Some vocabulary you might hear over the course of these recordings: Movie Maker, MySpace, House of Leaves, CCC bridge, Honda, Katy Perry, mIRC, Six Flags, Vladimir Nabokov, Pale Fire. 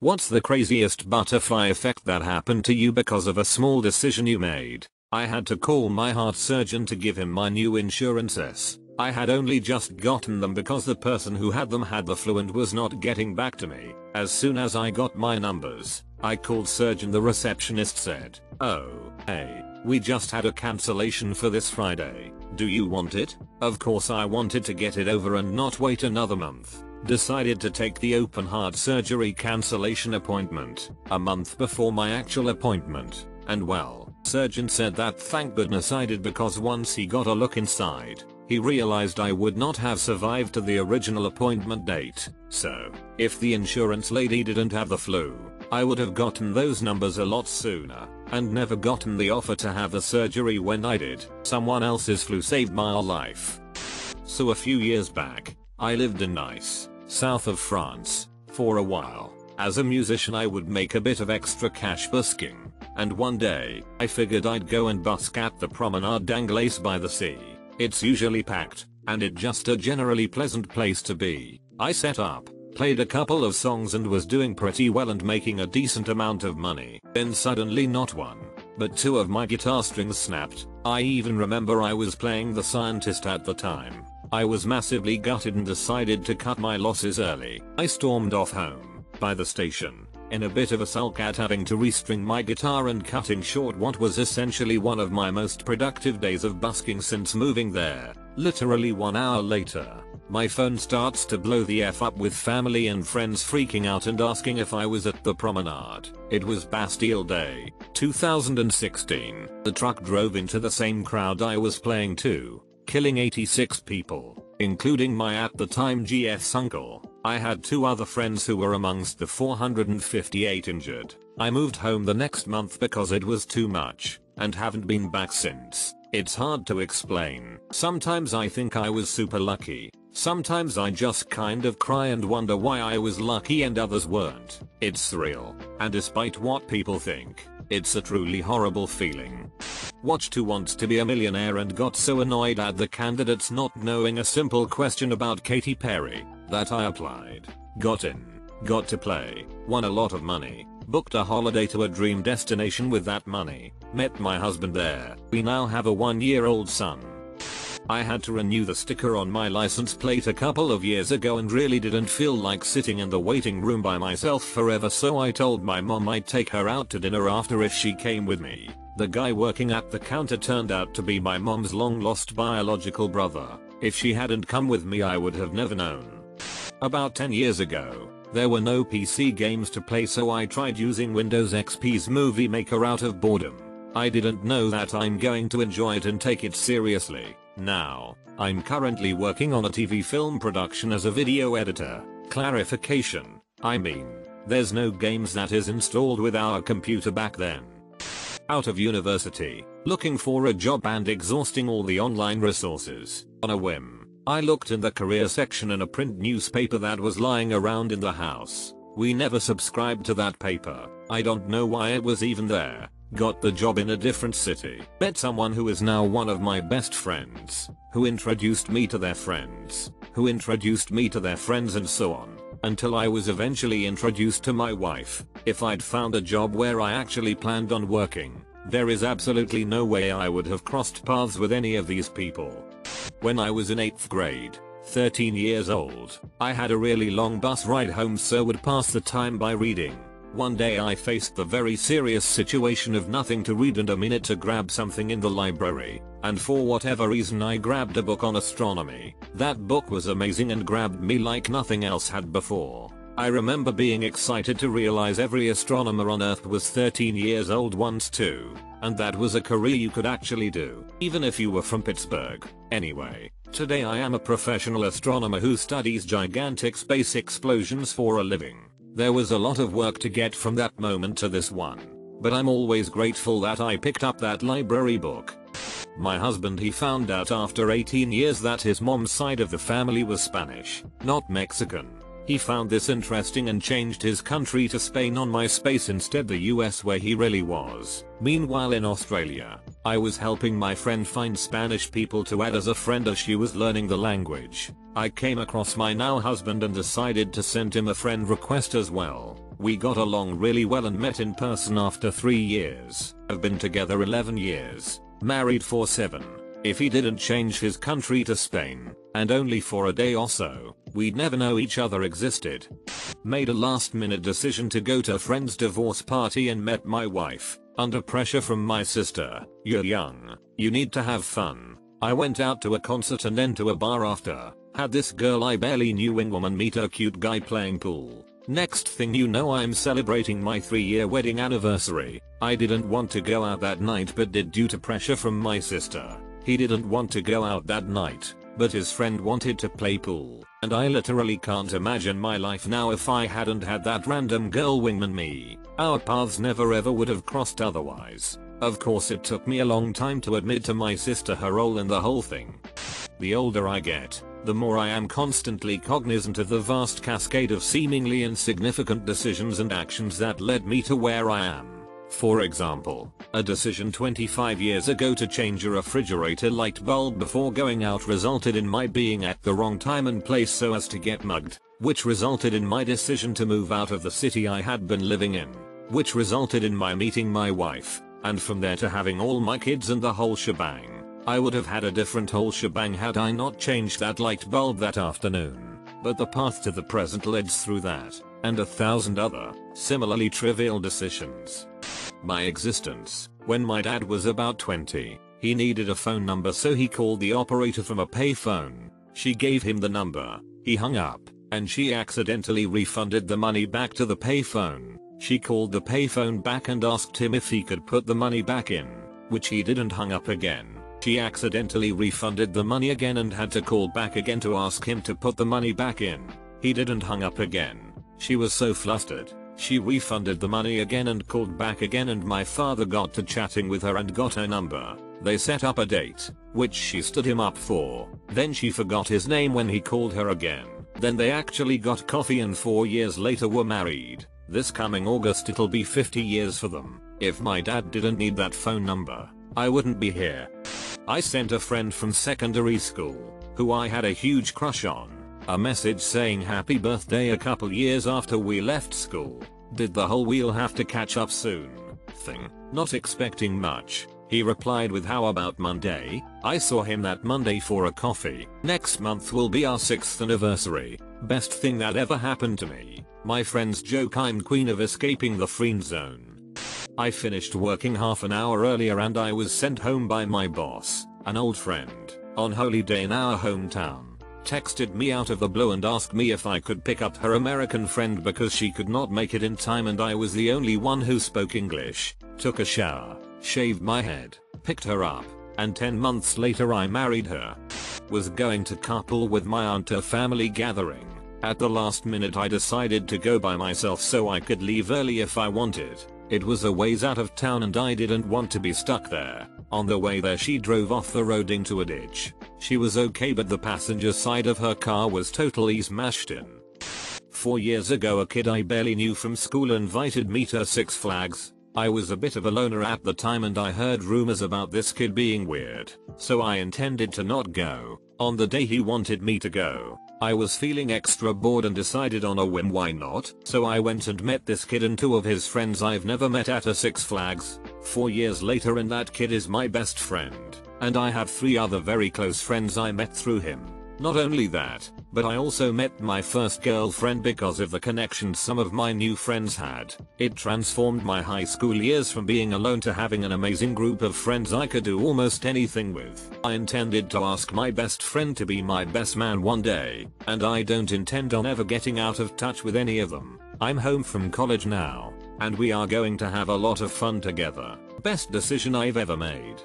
What's the craziest butterfly effect that happened to you because of a small decision you made? I had to call my heart surgeon to give him my new insurances. I had only just gotten them because the person who had them had the flu and was not getting back to me. As soon as I got my numbers, I called surgeon. The receptionist said, "Oh, hey, we just had a cancellation for this Friday. Do you want it?" Of course I wanted to get it over and not wait another month. Decided to take the open heart surgery cancellation appointment a month before my actual appointment. And well, surgeon said that thank goodness I did, because once he got a look inside, he realized I would not have survived to the original appointment date. So, if the insurance lady didn't have the flu, I would have gotten those numbers a lot sooner, and never gotten the offer to have the surgery when I did. Someone else's flu saved my life. So a few years back, I lived in Nice, south of France, for a while. As a musician I would make a bit of extra cash busking, and one day, I figured I'd go and busk at the Promenade d'Anglaise by the sea. It's usually packed, and it's just a generally pleasant place to be. I set up, played a couple of songs and was doing pretty well and making a decent amount of money. Then suddenly not one, but two of my guitar strings snapped. I even remember I was playing The Scientist at the time. I was massively gutted and decided to cut my losses early. I stormed off home, by the station, in a bit of a sulk at having to restring my guitar and cutting short what was essentially one of my most productive days of busking since moving there. Literally 1 hour later, my phone starts to blow the F up with family and friends freaking out and asking if I was at the Promenade. It was Bastille Day, 2016. The truck drove into the same crowd I was playing to, killing 86 people, including my at the time GF's uncle. I had two other friends who were amongst the 458 injured. I moved home the next month because it was too much, and haven't been back since. It's hard to explain. Sometimes I think I was super lucky. Sometimes I just kind of cry and wonder why I was lucky and others weren't. It's surreal, and despite what people think, it's a truly horrible feeling. Watched Who Wants to Be a Millionaire and got so annoyed at the candidates not knowing a simple question about Katy Perry that I applied, got in, got to play, won a lot of money, booked a holiday to a dream destination with that money, met my husband there. We now have a 1-year-old son. I had to renew the sticker on my license plate a couple of years ago and really didn't feel like sitting in the waiting room by myself forever, so I told my mom I'd take her out to dinner after if she came with me. The guy working at the counter turned out to be my mom's long-lost biological brother. If she hadn't come with me I would have never known. About 10 years ago, there were no PC games to play, so I tried using Windows XP's Movie Maker out of boredom. I didn't know that I'm going to enjoy it and take it seriously. Now, I'm currently working on a TV film production as a video editor. Clarification, I mean, there's no games that is installed with our computer back then. Out of university, looking for a job and exhausting all the online resources. On a whim, I looked in the career section in a print newspaper that was lying around in the house. We never subscribed to that paper. I don't know why it was even there. Got the job in a different city. Met someone who is now one of my best friends, who introduced me to their friends, who introduced me to their friends, and so on, until I was eventually introduced to my wife. If I'd found a job where I actually planned on working, there is absolutely no way I would have crossed paths with any of these people. When I was in 8th grade, 13 years old, I had a really long bus ride home, so would pass the time by reading. One day I faced the very serious situation of nothing to read and a minute to grab something in the library, and for whatever reason I grabbed a book on astronomy. That book was amazing and grabbed me like nothing else had before. I remember being excited to realize every astronomer on Earth was 13 years old once too, and that was a career you could actually do, even if you were from Pittsburgh. Anyway, today I am a professional astronomer who studies gigantic space explosions for a living. There was a lot of work to get from that moment to this one, but I'm always grateful that I picked up that library book. My husband, he found out after 18 years that his mom's side of the family was Spanish, not Mexican. He found this interesting and changed his country to Spain on MySpace instead the US where he really was. Meanwhile in Australia, I was helping my friend find Spanish people to add as a friend as she was learning the language. I came across my now husband and decided to send him a friend request as well. We got along really well and met in person after 3 years. Have been together 11 years, married for 7. If he didn't change his country to Spain, and only for a day or so, we'd never know each other existed. Made a last-minute decision to go to a friend's divorce party and met my wife, under pressure from my sister. You're young, you need to have fun. I went out to a concert and then to a bar after, had this girl I barely knew wingwoman meet a cute guy playing pool. Next thing you know I'm celebrating my 3-year wedding anniversary. I didn't want to go out that night but did due to pressure from my sister. He didn't want to go out that night, but his friend wanted to play pool, and I literally can't imagine my life now if I hadn't had that random girl wingman me. Our paths never ever would have crossed otherwise. Of course it took me a long time to admit to my sister her role in the whole thing. The older I get, the more I am constantly cognizant of the vast cascade of seemingly insignificant decisions and actions that led me to where I am. For example, a decision 25 years ago to change a refrigerator light bulb before going out resulted in my being at the wrong time and place so as to get mugged, which resulted in my decision to move out of the city I had been living in, which resulted in my meeting my wife, and from there to having all my kids and the whole shebang. I would have had a different whole shebang had I not changed that light bulb that afternoon, but the path to the present leads through that, and 1,000 other, similarly trivial decisions. My existence. When my dad was about 20, he needed a phone number so he called the operator from a payphone. She gave him the number, he hung up, and she accidentally refunded the money back to the payphone. She called the payphone back and asked him if he could put the money back in, which he didn't, hung up again. She accidentally refunded the money again and had to call back again to ask him to put the money back in. He didn't, hung up again. She was so flustered. She refunded the money again and called back again, and my father got to chatting with her and got her number. They set up a date, which she stood him up for. Then she forgot his name when he called her again. Then they actually got coffee and 4 years later were married. This coming August it'll be 50 years for them. If my dad didn't need that phone number, I wouldn't be here. I sent a friend from secondary school, who I had a huge crush on, a message saying happy birthday a couple years after we left school. Did the whole "we'll have to catch up soon" thing, not expecting much. He replied with "how about Monday?" I saw him that Monday for a coffee. Next month will be our 6th anniversary. Best thing that ever happened to me. My friends joke I'm queen of escaping the friend zone. I finished working half an hour earlier and I was sent home by my boss, an old friend, on holiday in our hometown. Texted me out of the blue and asked me if I could pick up her American friend because she could not make it in time and I was the only one who spoke English. Took a shower, shaved my head, picked her up, and 10 months later I married her. Was going to carpool with my aunt to a family gathering. At the last minute I decided to go by myself so I could leave early if I wanted. It was a ways out of town and I didn't want to be stuck there. On the way there she drove off the road into a ditch. She was okay but the passenger side of her car was totally smashed in. 4 years ago a kid I barely knew from school invited me to Six Flags. I was a bit of a loner at the time and I heard rumors about this kid being weird, so I intended to not go. On the day he wanted me to go, I was feeling extra bored and decided on a whim why not. So I went and met this kid and two of his friends I've never met at a Six Flags. 4 years later and that kid is my best friend, and I have 3 other very close friends I met through him. Not only that, but I also met my first girlfriend because of the connections some of my new friends had. It transformed my high school years from being alone to having an amazing group of friends I could do almost anything with. I intended to ask my best friend to be my best man one day, and I don't intend on ever getting out of touch with any of them. I'm home from college now, and we are going to have a lot of fun together. Best decision I've ever made.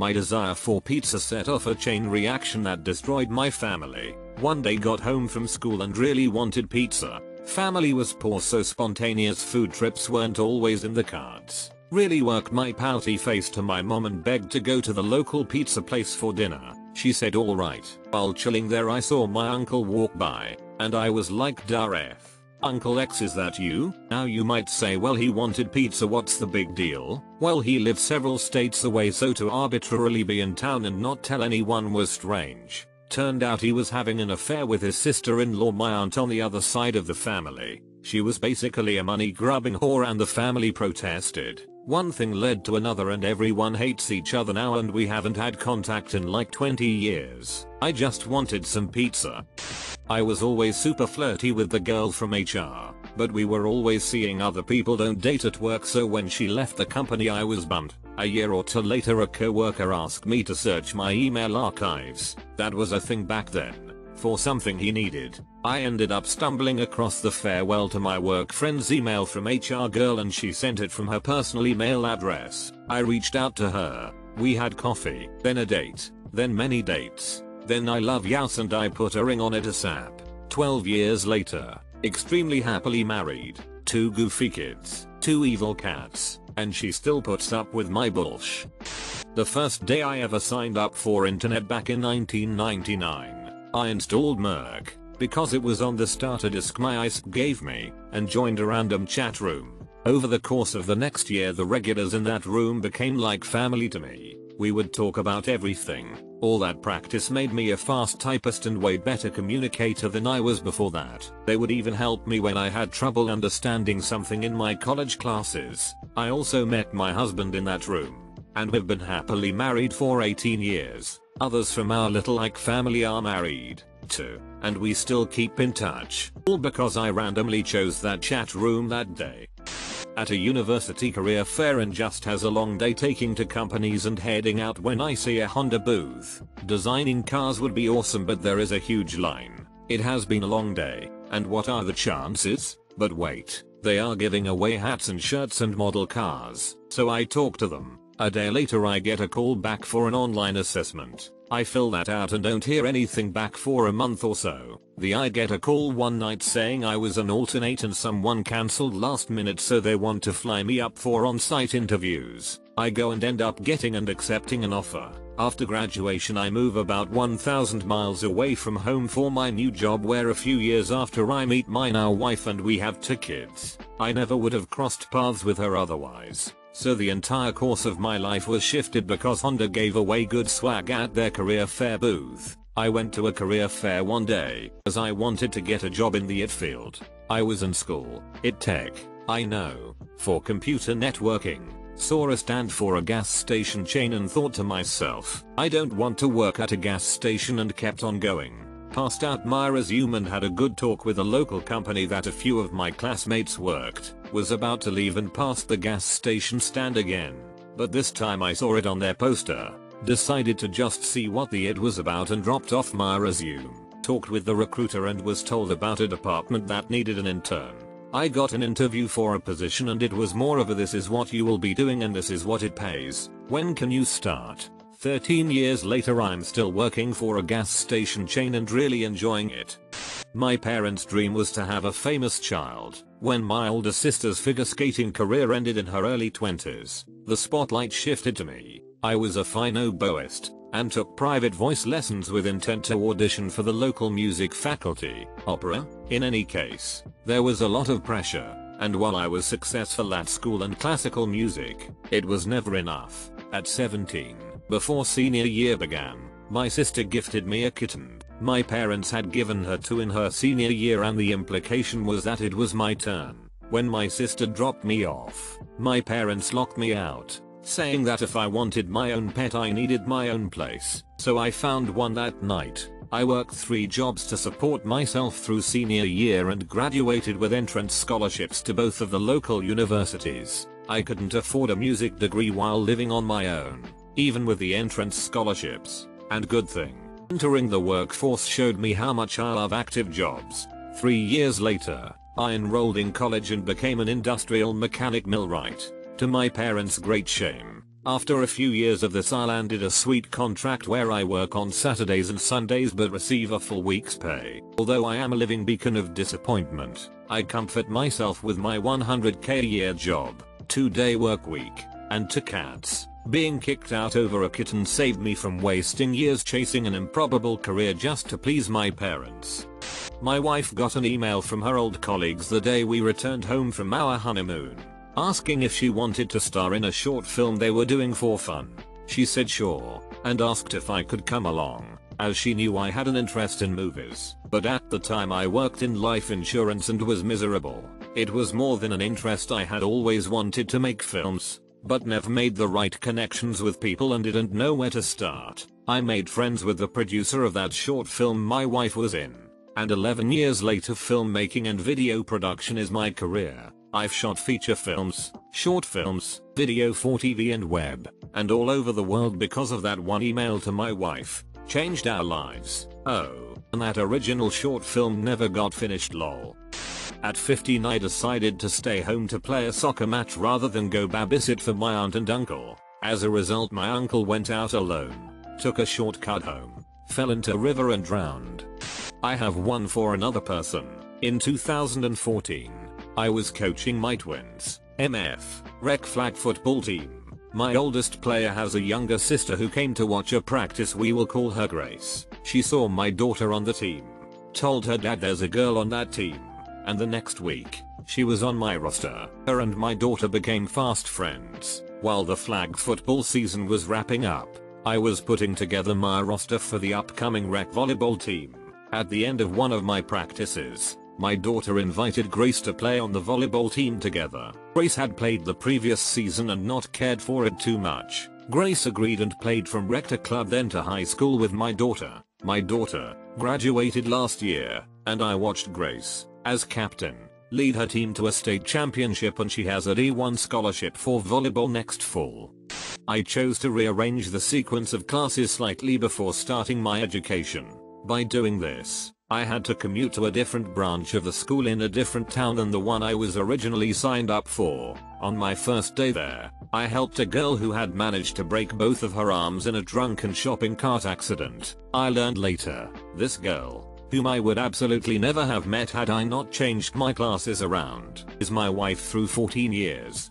My desire for pizza set off a chain reaction that destroyed my family. One day got home from school and really wanted pizza. Family was poor so spontaneous food trips weren't always in the cards. Really worked my pouty face to my mom and begged to go to the local pizza place for dinner. She said alright. While chilling there I saw my uncle walk by, and I was like "Daref, Uncle X, is that you?" Now you might say, well, he wanted pizza, what's the big deal? Well, he lived several states away, so to arbitrarily be in town and not tell anyone was strange. Turned out he was having an affair with his sister-in-law, my aunt, on the other side of the family. She was basically a money-grubbing whore and the family protested. One thing led to another and everyone hates each other now and we haven't had contact in like 20 years. I just wanted some pizza. I was always super flirty with the girl from HR, but we were always seeing other people don't date at work, so when she left the company I was bummed. A year or two later a coworker asked me to search my email archives. That was a thing back then. For something he needed. I ended up stumbling across the farewell to my work friend's email from HR girl and she sent it from her personal email address. I reached out to her. We had coffee, then a date, then many dates, then I love Yaus and I put a ring on it ASAP. 12 years later, extremely happily married, 2 goofy kids, 2 evil cats, and she still puts up with my bullsh. The first day I ever signed up for internet back in 1999, I installed mIRC. Because it was on the starter disk MySpace gave me, and joined a random chat room. Over the course of the next year the regulars in that room became like family to me. We would talk about everything. All that practice made me a fast typist and way better communicator than I was before that. They would even help me when I had trouble understanding something in my college classes. I also met my husband in that room, and we've been happily married for 18 years. Others from our little like family are married too, and we still keep in touch. All because I randomly chose that chat room that day. At a university career fair and just has a long day taking to companies and heading out when I see a Honda booth. Designing cars would be awesome but there is a huge line. It has been a long day, and what are the chances? But wait, they are giving away hats and shirts and model cars. So I talk to them. A day later I get a call back for an online assessment. I fill that out and don't hear anything back for a month or so. I get a call one night saying I was an alternate and someone cancelled last minute so they want to fly me up for on-site interviews. I go and end up getting and accepting an offer. After graduation I move about 1,000 miles away from home for my new job where a few years after I meet my now wife and we have 2 kids. I never would have crossed paths with her otherwise. So the entire course of my life was shifted because Honda gave away good swag at their career fair booth. I went to a career fair one day, as I wanted to get a job in the IT field. I was in school, IT tech, I know, for computer networking. Saw a stand for a gas station chain and thought to myself, I don't want to work at a gas station, and kept on going. Passed out my resume and had a good talk with a local company that a few of my classmates worked. Was about to leave and passed the gas station stand again. But this time I saw it on their poster. Decided to just see what the it was about and dropped off my resume. Talked with the recruiter and was told about a department that needed an intern. I got an interview for a position and it was more of a this is what you will be doing and this is what it pays. When can you start? 13 years later I'm still working for a gas station chain and really enjoying it. My parents' dream was to have a famous child. When my older sister's figure skating career ended in her early 20s, the spotlight shifted to me. I was a fine oboist, and took private voice lessons with intent to audition for the local music faculty, opera. In any case, there was a lot of pressure, and while I was successful at school and classical music, it was never enough. At 17, before senior year began, my sister gifted me a kitten. My parents had given her 2 in her senior year and the implication was that it was my turn. When my sister dropped me off, my parents locked me out, saying that if I wanted my own pet I needed my own place. So I found one that night. I worked 3 jobs to support myself through senior year and graduated with entrance scholarships to both of the local universities. I couldn't afford a music degree while living on my own. Even with the entrance scholarships, and good thing, entering the workforce showed me how much I love active jobs. 3 years later, I enrolled in college and became an industrial mechanic millwright. To my parents' great shame, after a few years of this I landed a sweet contract where I work on Saturdays and Sundays but receive a full week's pay. Although I am a living beacon of disappointment, I comfort myself with my 100k a year job, 2-day work week, and 2 cats. Being kicked out over a kitten saved me from wasting years chasing an improbable career just to please my parents. My wife got an email from her old colleagues the day we returned home from our honeymoon, asking if she wanted to star in a short film they were doing for fun. She said sure, and asked if I could come along, as she knew I had an interest in movies. But at the time I worked in life insurance and was miserable. It was more than an interest. I had always wanted to make films, but never made the right connections with people and didn't know where to start. I made friends with the producer of that short film my wife was in, and 11 years later filmmaking and video production is my career. I've shot feature films, short films, video for TV and web, and all over the world because of that one email to my wife. Changed our lives. Oh, and that original short film never got finished, lol. At 15 I decided to stay home to play a soccer match rather than go babysit for my aunt and uncle. As a result, my uncle went out alone, took a shortcut home, fell into a river and drowned. I have one for another person. In 2014, I was coaching my twins, MF, rec flag football team. My oldest player has a younger sister who came to watch a practice. We will call her Grace. She saw my daughter on the team, told her dad there's a girl on that team. And the next week, she was on my roster. Her and my daughter became fast friends. While the flag football season was wrapping up, I was putting together my roster for the upcoming rec volleyball team. At the end of one of my practices, my daughter invited Grace to play on the volleyball team together. Grace had played the previous season and not cared for it too much. Grace agreed and played from rec to club, then to high school with my daughter. My daughter graduated last year, and I watched Grace, as captain, lead her team to a state championship, and she has a D1 scholarship for volleyball next fall. I chose to rearrange the sequence of classes slightly before starting my education. By doing this, I had to commute to a different branch of the school in a different town than the one I was originally signed up for. On my first day there, I helped a girl who had managed to break both of her arms in a drunken shopping cart accident. I learned later, this girl, whom I would absolutely never have met had I not changed my classes around, is my wife through 14 years.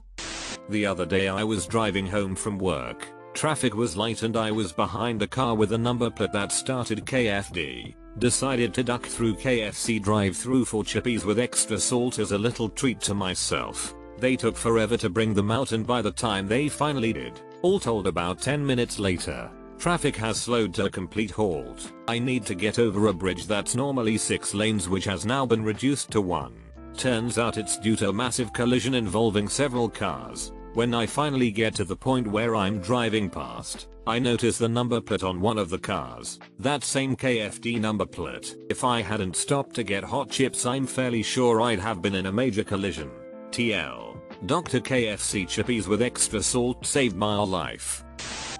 The other day I was driving home from work, traffic was light and I was behind a car with a number plate that started KFD, decided to duck through KFC drive-thru for chippies with extra salt as a little treat to myself. They took forever to bring them out, and by the time they finally did, all told about 10 minutes later, traffic has slowed to a complete halt. I need to get over a bridge that's normally 6 lanes which has now been reduced to 1. Turns out it's due to a massive collision involving several cars. When I finally get to the point where I'm driving past, I notice the number plate on one of the cars, that same KFD number plate. If I hadn't stopped to get hot chips, I'm fairly sure I'd have been in a major collision. TL. Dr. KFC chippies with extra salt saved my life.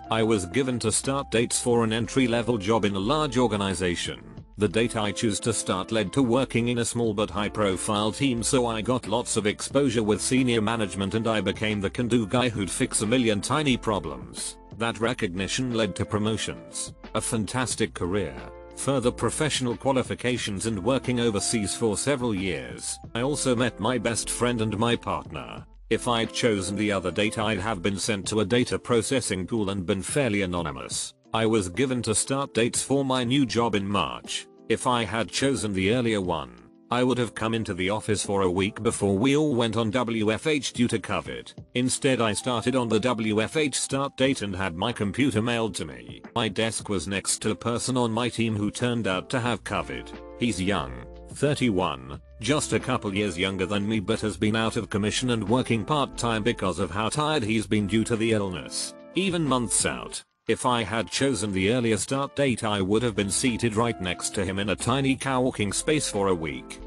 I was given to start dates for an entry-level job in a large organization. The date I chose to start led to working in a small but high-profile team, so I got lots of exposure with senior management and I became the can-do guy who'd fix a million tiny problems. That recognition led to promotions, a fantastic career, further professional qualifications and working overseas for several years. I also met my best friend and my partner. If I'd chosen the other date, I'd have been sent to a data processing pool and been fairly anonymous. I was given to start dates for my new job in March. If I had chosen the earlier one, I would have come into the office for a week before we all went on WFH due to COVID. Instead, I started on the WFH start date and had my computer mailed to me. My desk was next to a person on my team who turned out to have COVID. He's young, 31, just a couple years younger than me, but has been out of commission and working part-time because of how tired he's been due to the illness. Even months out, if I had chosen the earlier start date, I would have been seated right next to him in a tiny coworking space for a week.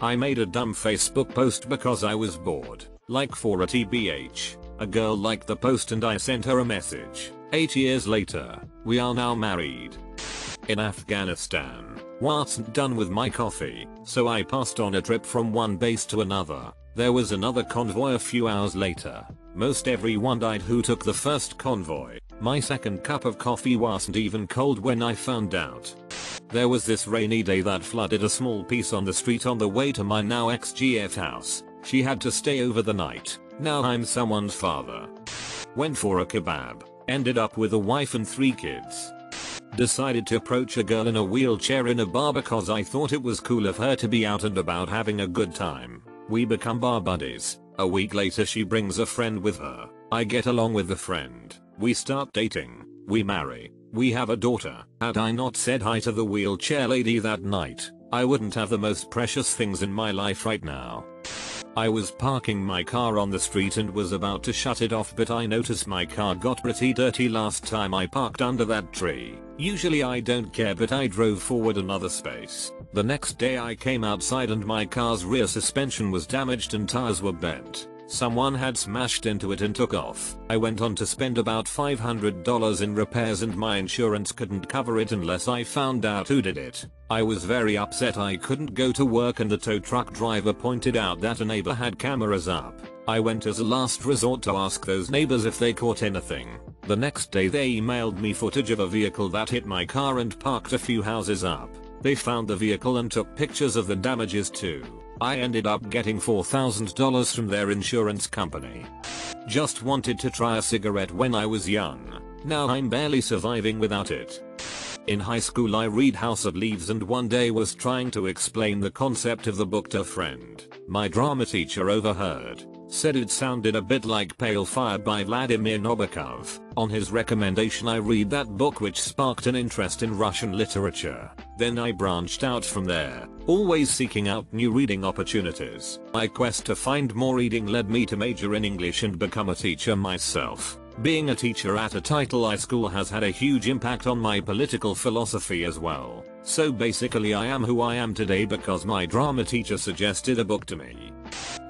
I made a dumb Facebook post because I was bored, like for a TBH. A girl liked the post and I sent her a message. 8 years later, we are now married. In Afghanistan, wasn't done with my coffee, so I passed on a trip from one base to another. There was another convoy a few hours later. Most everyone died who took the first convoy. My second cup of coffee wasn't even cold when I found out. There was this rainy day that flooded a small piece on the street on the way to my now ex-GF house. She had to stay over the night. Now I'm someone's father. Went for a kebab. Ended up with a wife and 3 kids. Decided to approach a girl in a wheelchair in a bar because I thought it was cool of her to be out and about having a good time. We become bar buddies. A week later she brings a friend with her. I get along with the friend. We start dating. We marry. We have a daughter. Had I not said hi to the wheelchair lady that night, I wouldn't have the most precious things in my life right now. I was parking my car on the street and was about to shut it off, but I noticed my car got pretty dirty last time I parked under that tree. Usually I don't care, but I drove forward another space. The next day I came outside and my car's rear suspension was damaged and tires were bent. Someone had smashed into it and took off. I went on to spend about $500 in repairs and my insurance couldn't cover it unless I found out who did it. I was very upset. I couldn't go to work and the tow truck driver pointed out that a neighbor had cameras up. I went as a last resort to ask those neighbors if they caught anything. The next day they emailed me footage of a vehicle that hit my car and parked a few houses up. They found the vehicle and took pictures of the damages too. I ended up getting $4,000 from their insurance company. Just wanted to try a cigarette when I was young. Now I'm barely surviving without it. In high school I read House of Leaves and one day was trying to explain the concept of the book to a friend. My drama teacher overheard, said it sounded a bit like Pale Fire by Vladimir Nabokov. On his recommendation I read that book, which sparked an interest in Russian literature. Then I branched out from there, always seeking out new reading opportunities. My quest to find more reading led me to major in English and become a teacher myself. Being a teacher at a Title I school has had a huge impact on my political philosophy as well. So basically I am who I am today because my drama teacher suggested a book to me.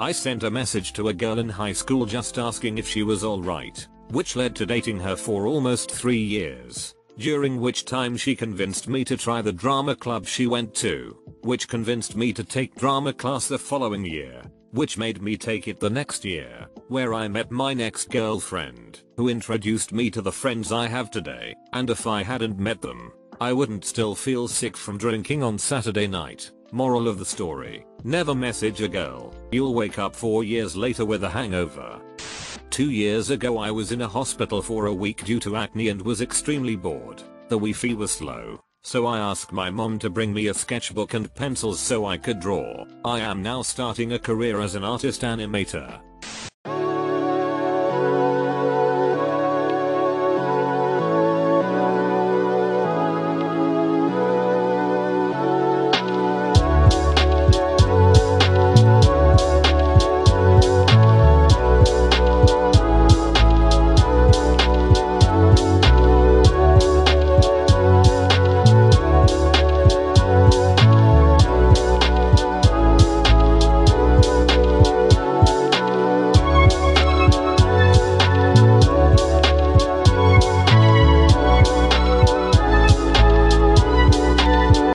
I sent a message to a girl in high school just asking if she was alright, which led to dating her for almost 3 years. During which time she convinced me to try the drama club she went to, which convinced me to take drama class the following year, which made me take it the next year, where I met my next girlfriend, who introduced me to the friends I have today, and if I hadn't met them, I wouldn't still feel sick from drinking on Saturday night. Moral of the story, never message a girl, you'll wake up 4 years later with a hangover. 2 years ago I was in a hospital for a week due to acne and was extremely bored. The Wi-Fi was slow, so I asked my mom to bring me a sketchbook and pencils so I could draw. I am now starting a career as an artist animator.